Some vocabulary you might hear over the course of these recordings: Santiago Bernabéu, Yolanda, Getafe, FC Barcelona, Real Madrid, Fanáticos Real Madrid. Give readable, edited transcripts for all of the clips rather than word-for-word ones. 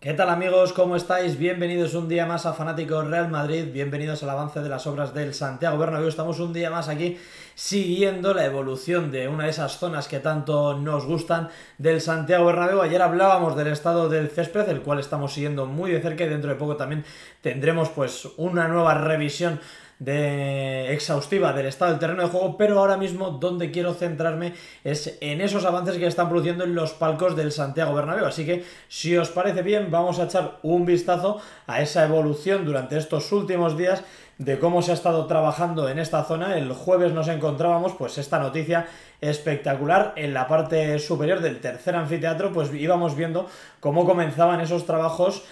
¿Qué tal amigos? ¿Cómo estáis? Bienvenidos un día más a Fanáticos Real Madrid, bienvenidos al avance de las obras del Santiago Bernabéu. Estamos un día más aquí siguiendo la evolución de una de esas zonas que tanto nos gustan del Santiago Bernabéu. Ayer hablábamos del estado del césped, el cual estamos siguiendo muy de cerca, y dentro de poco también tendremos pues una nueva revisión exhaustiva del estado del terreno de juego, pero ahora mismo donde quiero centrarme es en esos avances que están produciendo en los palcos del Santiago Bernabéu. Así que si os parece bien vamos a echar un vistazo a esa evolución durante estos últimos días de cómo se ha estado trabajando en esta zona. El jueves nos encontrábamos pues esta noticia espectacular en la parte superior del tercer anfiteatro, pues íbamos viendo cómo comenzaban esos trabajos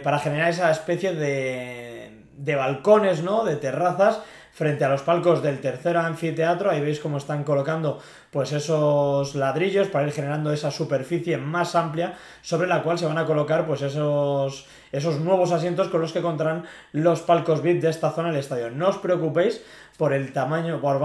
para generar esa especie de balcones, ¿no?, de terrazas frente a los palcos del tercer anfiteatro. Ahí veis cómo están colocando pues esos ladrillos para ir generando esa superficie más amplia sobre la cual se van a colocar pues esos nuevos asientos con los que contarán los palcos VIP de esta zona del estadio. No os preocupéis por el tamaño, por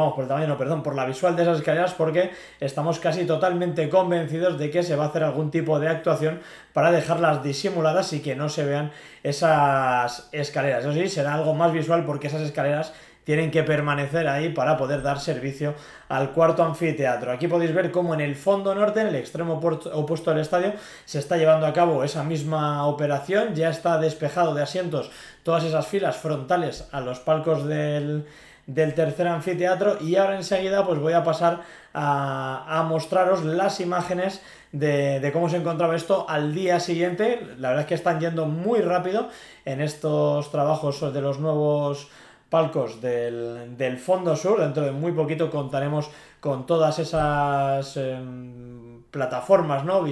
la visual de esas escaleras, porque estamos casi totalmente convencidos de que se va a hacer algún tipo de actuación para dejarlas disimuladas y que no se vean esas escaleras. Eso sí, será algo más visual porque esas escaleras tienen que permanecer ahí para poder dar servicio al cuarto anfiteatro. Aquí podéis ver cómo en el fondo norte, en el extremo opuesto del estadio, se está llevando a cabo esa misma operación. Ya está despejado de asientos todas esas filas frontales a los palcos del tercer anfiteatro, y ahora enseguida pues voy a pasar a mostraros las imágenes de cómo se encontraba esto al día siguiente. La verdad es que están yendo muy rápido en estos trabajos de los nuevos palcos del fondo sur. Dentro de muy poquito contaremos con todas esas plataformas, ¿no?,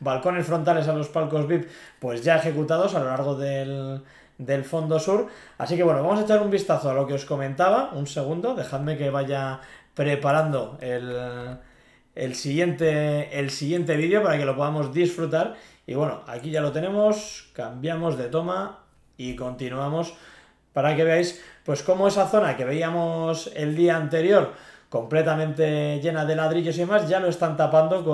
balcones frontales a los palcos VIP pues ya ejecutados a lo largo del fondo sur. Así que bueno, vamos a echar un vistazo a lo que os comentaba. Un segundo, dejadme que vaya preparando el siguiente vídeo para que lo podamos disfrutar. Y bueno, aquí ya lo tenemos, cambiamos de toma y continuamos para que veáis pues cómo esa zona que veíamos el día anterior completamente llena de ladrillos y demás, ya lo están tapando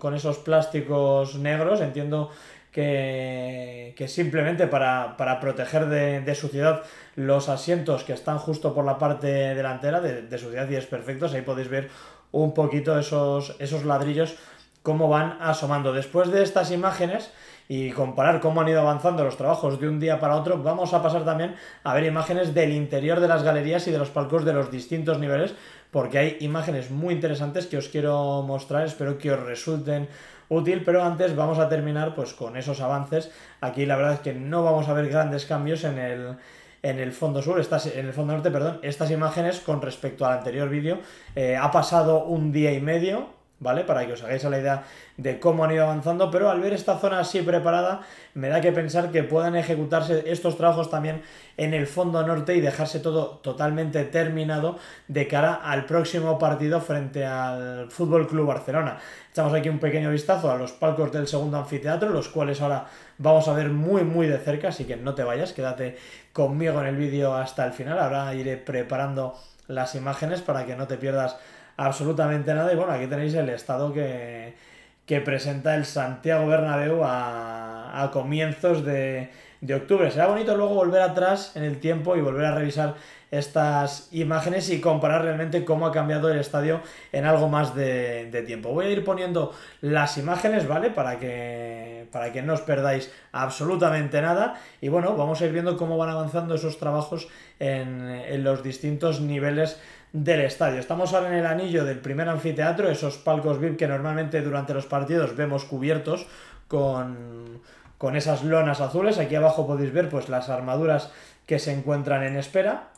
con esos plásticos negros. Entiendo que simplemente para proteger de suciedad los asientos que están justo por la parte delantera, de suciedad y desperfectos. Ahí podéis ver un poquito esos ladrillos cómo van asomando. Después de estas imágenes y comparar cómo han ido avanzando los trabajos de un día para otro, vamos a pasar también a ver imágenes del interior de las galerías y de los palcos de los distintos niveles, porque hay imágenes muy interesantes que os quiero mostrar, espero que os resulten útil. Pero antes vamos a terminar pues con esos avances. Aquí la verdad es que no vamos a ver grandes cambios en el fondo sur, estas imágenes con respecto al anterior vídeo. Ha pasado un día y medio, ¿vale?, para que os hagáis a la idea de cómo han ido avanzando, pero al ver esta zona así preparada me da que pensar que puedan ejecutarse estos trabajos también en el fondo norte y dejarse todo totalmente terminado de cara al próximo partido frente al FC Barcelona. Echamos aquí un pequeño vistazo a los palcos del segundo anfiteatro, los cuales ahora vamos a ver muy muy de cerca, así que no te vayas, quédate conmigo en el vídeo hasta el final. Ahora iré preparando las imágenes para que no te pierdas absolutamente nada. Y bueno, aquí tenéis el estado que presenta el Santiago Bernabéu a comienzos de octubre. Será bonito luego volver atrás en el tiempo y volver a revisar estas imágenes y comparar realmente cómo ha cambiado el estadio en algo más de tiempo. Voy a ir poniendo las imágenes, ¿vale?, para que no os perdáis absolutamente nada. Y bueno, vamos a ir viendo cómo van avanzando esos trabajos en los distintos niveles del estadio. Estamos ahora en el anillo del primer anfiteatro, esos palcos VIP que normalmente durante los partidos vemos cubiertos con esas lonas azules. Aquí abajo podéis ver pues las armaduras que se encuentran en espera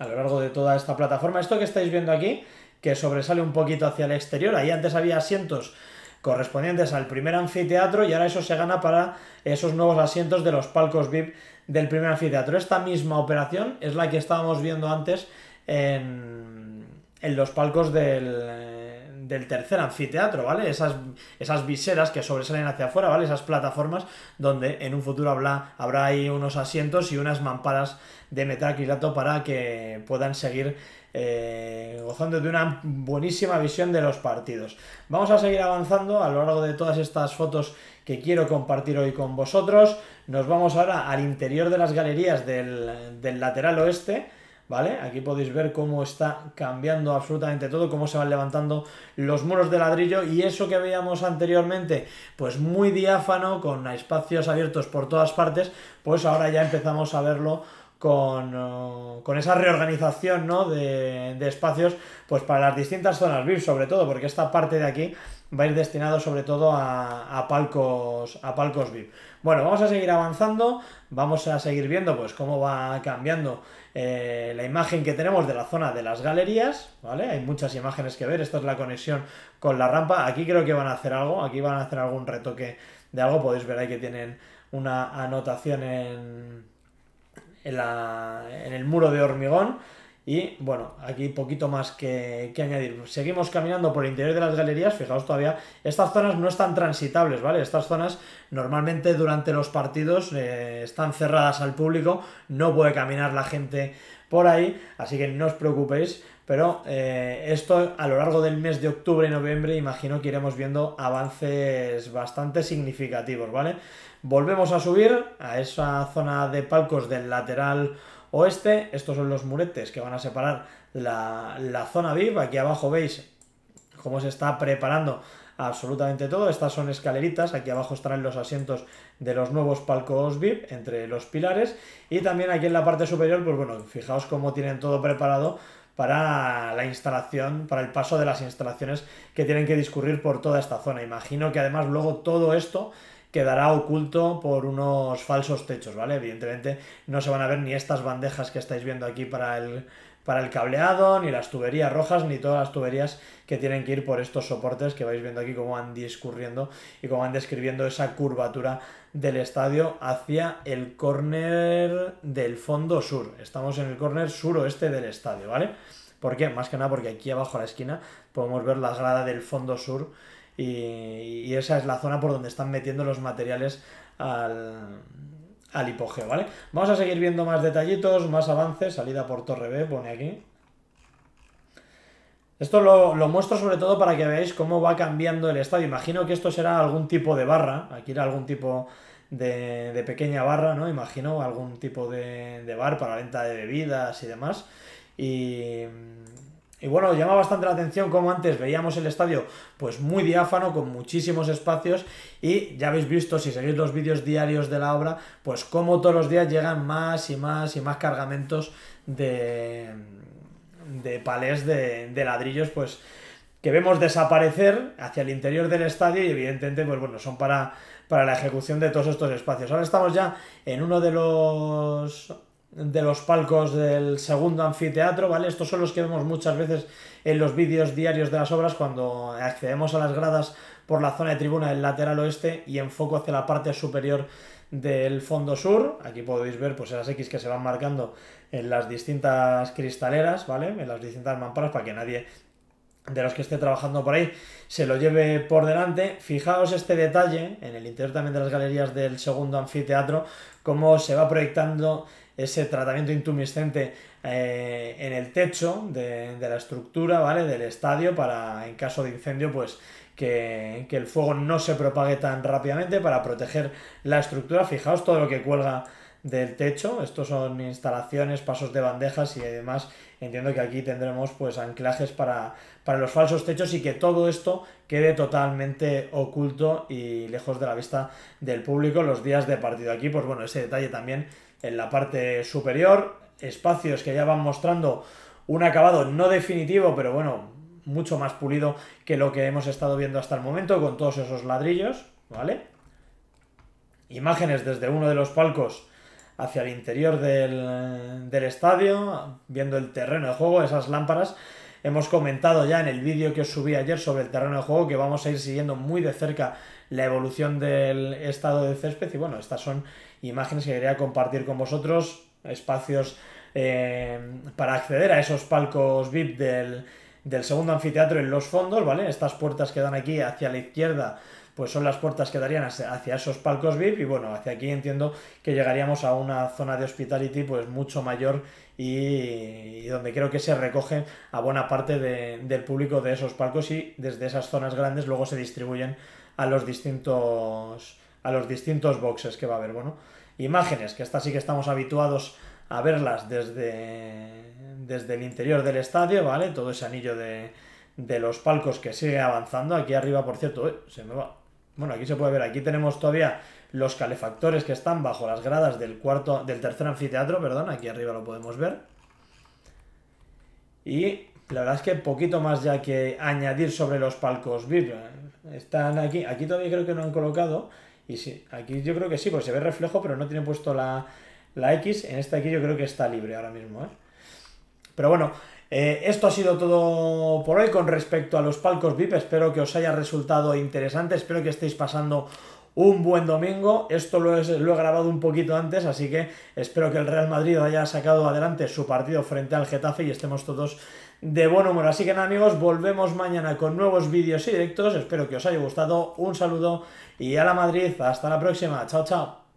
a lo largo de toda esta plataforma. Esto que estáis viendo aquí, que sobresale un poquito hacia el exterior, ahí antes había asientos correspondientes al primer anfiteatro y ahora eso se gana para esos nuevos asientos de los palcos VIP del primer anfiteatro. Esta misma operación es la que estábamos viendo antes en los palcos del tercer anfiteatro, ¿vale? Esas viseras que sobresalen hacia afuera, ¿vale?, esas plataformas donde en un futuro habrá ahí unos asientos y unas mamparas de metacrilato para que puedan seguir gozando de una buenísima visión de los partidos. Vamos a seguir avanzando a lo largo de todas estas fotos que quiero compartir hoy con vosotros. Nos vamos ahora al interior de las galerías del lateral oeste, ¿vale? Aquí podéis ver cómo está cambiando absolutamente todo, cómo se van levantando los muros de ladrillo, y eso que veíamos anteriormente, pues muy diáfano, con espacios abiertos por todas partes, pues ahora ya empezamos a verlo con esa reorganización, ¿no?, de espacios, pues para las distintas zonas VIP, sobre todo, porque esta parte de aquí va a ir destinado sobre todo a palcos VIP. Bueno, vamos a seguir avanzando, vamos a seguir viendo pues cómo va cambiando la imagen que tenemos de la zona de las galerías, ¿vale? Hay muchas imágenes que ver. Esta es la conexión con la rampa. Aquí creo que van a hacer algo, aquí van a hacer algún retoque de algo. Podéis ver ahí que tienen una anotación en el muro de hormigón. Y bueno, aquí poquito más que añadir. Seguimos caminando por el interior de las galerías. Fijaos, todavía estas zonas no están transitables, ¿vale? Estas zonas normalmente durante los partidos están cerradas al público, no puede caminar la gente por ahí, así que no os preocupéis. Pero esto a lo largo del mes de octubre y noviembre imagino que iremos viendo avances bastante significativos, ¿vale? Volvemos a subir a esa zona de palcos del lateral oeste. Estos son los muretes que van a separar la zona VIP. Aquí abajo veis cómo se está preparando absolutamente todo. Estas son escaleritas. Aquí abajo estarán los asientos de los nuevos palcos VIP entre los pilares. Y también aquí en la parte superior, pues bueno, fijaos cómo tienen todo preparado para la instalación, para el paso de las instalaciones que tienen que discurrir por toda esta zona. Imagino que además luego todo esto quedará oculto por unos falsos techos, ¿vale? Evidentemente no se van a ver ni estas bandejas que estáis viendo aquí para el cableado, ni las tuberías rojas, ni todas las tuberías que tienen que ir por estos soportes que vais viendo aquí, cómo van discurriendo y cómo van describiendo esa curvatura del estadio hacia el córner del fondo sur. Estamos en el córner suroeste del estadio, ¿vale? ¿Por qué? Más que nada porque aquí abajo a la esquina podemos ver la grada del fondo sur. Y esa es la zona por donde están metiendo los materiales al hipogeo, ¿vale? Vamos a seguir viendo más detallitos, más avances. Salida por Torre B, pone aquí. Esto lo muestro sobre todo para que veáis cómo va cambiando el estadio. Imagino que esto será algún tipo de barra. Aquí era algún tipo de pequeña barra, ¿no? Imagino algún tipo de bar para venta de bebidas y demás. Y bueno, llama bastante la atención como antes veíamos el estadio pues muy diáfano, con muchísimos espacios, y ya habéis visto, si seguís los vídeos diarios de la obra, pues como todos los días llegan más y más y más cargamentos de palés de ladrillos, pues que vemos desaparecer hacia el interior del estadio, y evidentemente pues bueno, son para la ejecución de todos estos espacios. Ahora estamos ya en uno de los palcos del segundo anfiteatro, ¿vale? Estos son los que vemos muchas veces en los vídeos diarios de las obras cuando accedemos a las gradas por la zona de tribuna del lateral oeste y enfoco hacia la parte superior del fondo sur. Aquí podéis ver pues esas X que se van marcando en las distintas cristaleras, ¿vale? En las distintas mamparas, para que nadie de los que esté trabajando por ahí se lo lleve por delante. Fijaos este detalle en el interior también de las galerías del segundo anfiteatro, cómo se va proyectando ese tratamiento intumescente en el techo de la estructura, ¿vale?, del estadio, para en caso de incendio pues que el fuego no se propague tan rápidamente, para proteger la estructura. Fijaos todo lo que cuelga del techo. Estos son instalaciones, pasos de bandejas y demás. Entiendo que aquí tendremos pues anclajes para los falsos techos y que todo esto quede totalmente oculto y lejos de la vista del público los días de partido. Aquí pues bueno, ese detalle también en la parte superior, espacios que ya van mostrando un acabado no definitivo, pero bueno, mucho más pulido que lo que hemos estado viendo hasta el momento, con todos esos ladrillos, ¿vale? Imágenes desde uno de los palcos hacia el interior del estadio, viendo el terreno de juego, esas lámparas. Hemos comentado ya en el vídeo que os subí ayer sobre el terreno de juego que vamos a ir siguiendo muy de cerca la evolución del estado de césped, y bueno, estas son imágenes que quería compartir con vosotros, espacios para acceder a esos palcos VIP del segundo anfiteatro en los fondos, ¿vale? Estas puertas que dan aquí hacia la izquierda pues son las puertas que darían hacia esos palcos VIP, y bueno, hacia aquí entiendo que llegaríamos a una zona de hospitality pues mucho mayor y donde creo que se recogen a buena parte del público de esos palcos, y desde esas zonas grandes luego se distribuyen a los distintos boxes que va a haber. Bueno, imágenes, que estas sí que estamos habituados a verlas desde el interior del estadio, ¿vale? Todo ese anillo de los palcos que sigue avanzando. Aquí arriba, por cierto, se me va. Bueno, aquí se puede ver, aquí tenemos todavía los calefactores que están bajo las gradas del tercer anfiteatro, perdón, aquí arriba lo podemos ver. Y la verdad es que poquito más ya que añadir sobre los palcos VIP. Están aquí todavía creo que no han colocado, y sí, aquí yo creo que sí, porque se ve reflejo, pero no tiene puesto la X, en esta aquí yo creo que está libre ahora mismo, ¿eh? Pero bueno, esto ha sido todo por hoy con respecto a los palcos VIP. Espero que os haya resultado interesante, espero que estéis pasando un buen domingo. Esto lo he grabado un poquito antes, así que espero que el Real Madrid haya sacado adelante su partido frente al Getafe y estemos todos de buen humor. Así que nada, amigos, volvemos mañana con nuevos vídeos y directos. Espero que os haya gustado, un saludo y a la Madrid, hasta la próxima, chao chao.